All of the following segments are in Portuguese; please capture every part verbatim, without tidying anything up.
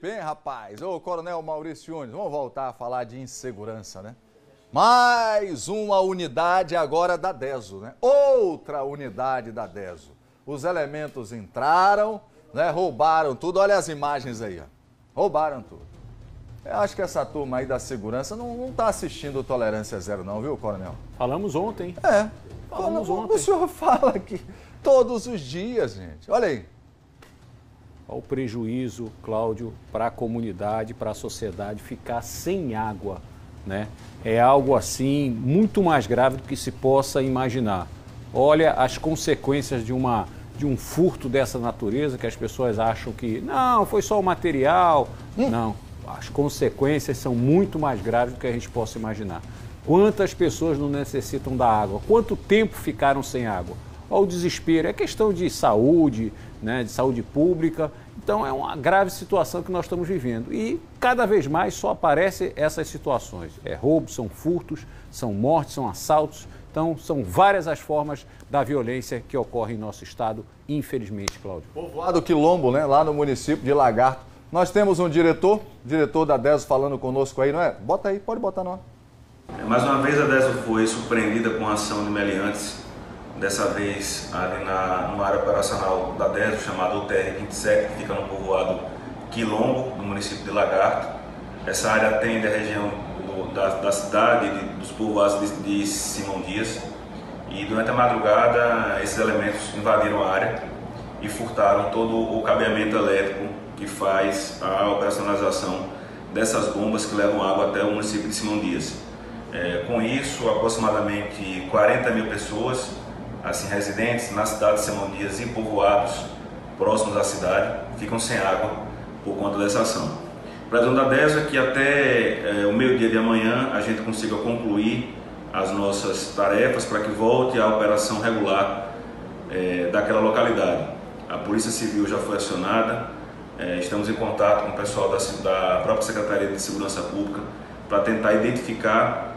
Bem, rapaz, ô Coronel Maurício Yunis, vamos voltar a falar de insegurança, né? Mais uma unidade agora da Deso, né? Outra unidade da Deso. Os elementos entraram, né? Roubaram tudo. Olha as imagens aí, ó. Roubaram tudo. Eu acho que essa turma aí da segurança não, não tá assistindo o Tolerância Zero não, viu, Coronel? Falamos ontem. É. Falamos Fala, ontem. O senhor fala aqui todos os dias, gente. Olha aí. Ao prejuízo, Cláudio, para a comunidade, para a sociedade ficar sem água, né? É algo assim muito mais grave do que se possa imaginar. Olha as consequências de uma de um furto dessa natureza, que as pessoas acham que não, foi só o material. Hum. Não, as consequências são muito mais graves do que a gente possa imaginar. Quantas pessoas não necessitam da água? Quanto tempo ficaram sem água? Ao desespero, é questão de saúde, né, de saúde pública. Então é uma grave situação que nós estamos vivendo e cada vez mais só aparecem essas situações. É roubo, são furtos, são mortes, são assaltos. Então são várias as formas da violência que ocorre em nosso estado, infelizmente, Cláudio. Povoado Quilombo, né, lá no município de Lagarto. Nós temos um diretor, diretor da Deso falando conosco aí, não é? Bota aí, pode botar não. Mais uma vez a Deso foi surpreendida com a ação de meliantes. Dessa vez ali na, numa área operacional da Deso, chamada O T R vinte e sete, que fica no povoado Quilombo, no município de Lagarto. Essa área atende a região do, da, da cidade, de, dos povoados de, de Simão Dias. E durante a madrugada, esses elementos invadiram a área e furtaram todo o cabeamento elétrico que faz a operacionalização dessas bombas que levam água até o município de Simão Dias. É, com isso, aproximadamente quarenta mil pessoas, assim, residentes na cidade de Simão Dias e povoados próximos à cidade ficam sem água por conta dessa ação. O presidente da Deso é que até é, o meio-dia de amanhã a gente consiga concluir as nossas tarefas para que volte a operação regular é, daquela localidade. A Polícia Civil já foi acionada, é, estamos em contato com o pessoal da, da própria Secretaria de Segurança Pública para tentar identificar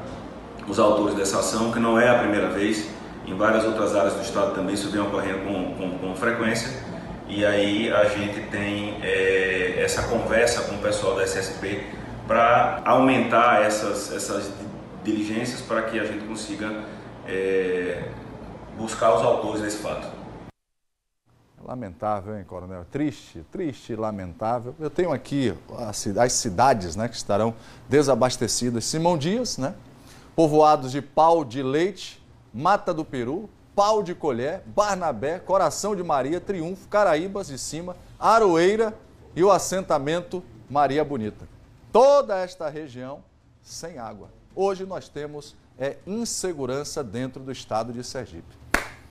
os autores dessa ação, que não é a primeira vez. Em várias outras áreas do estado também isso vem ocorrendo com, com, com frequência, e aí a gente tem é, essa conversa com o pessoal da S S P para aumentar essas, essas diligências para que a gente consiga é, buscar os autores desse fato. Lamentável, hein, Coronel? Triste, triste, lamentável. Eu tenho aqui as, as cidades, né, que estarão desabastecidas. Simão Dias, né? Povoados de Pau de Leite, Mata do Peru, Pau de Colher, Barnabé, Coração de Maria, Triunfo, Caraíbas de Cima, Aroeira e o assentamento Maria Bonita. Toda esta região sem água. Hoje nós temos é, insegurança dentro do estado de Sergipe.